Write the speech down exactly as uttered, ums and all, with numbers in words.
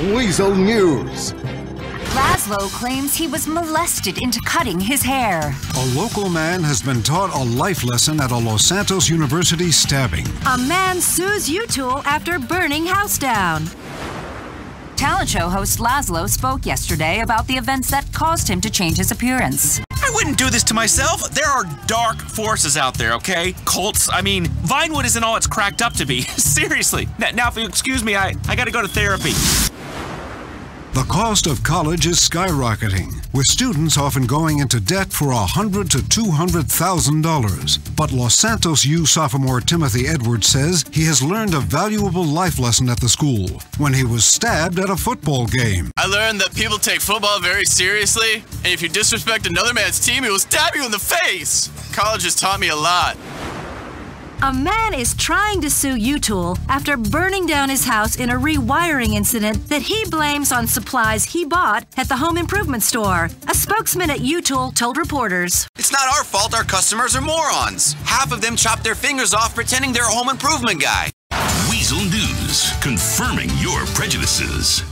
Weazel News. Lazlow claims he was molested into cutting his hair. A local man has been taught a life lesson at a Los Santos University stabbing. A man sues You Tool after burning house down. Talent show host Lazlow spoke yesterday about the events that caused him to change his appearance. I wouldn't do this to myself. There are dark forces out there, okay? Cults. I mean, Vinewood isn't all it's cracked up to be. Seriously. Now, if you excuse me, I, I gotta go to therapy. The cost of college is skyrocketing, with students often going into debt for one hundred thousand to two hundred thousand dollars. But Los Santos U sophomore Timothy Edwards says he has learned a valuable life lesson at the school when he was stabbed at a football game. I learned that people take football very seriously, and if you disrespect another man's team, he will stab you in the face. College has taught me a lot. A man is trying to sue You Tool after burning down his house in a rewiring incident that he blames on supplies he bought at the home improvement store. A spokesman at You Tool told reporters, "It's not our fault our customers are morons. Half of them chop their fingers off pretending they're a home improvement guy." Weazel News, confirming your prejudices.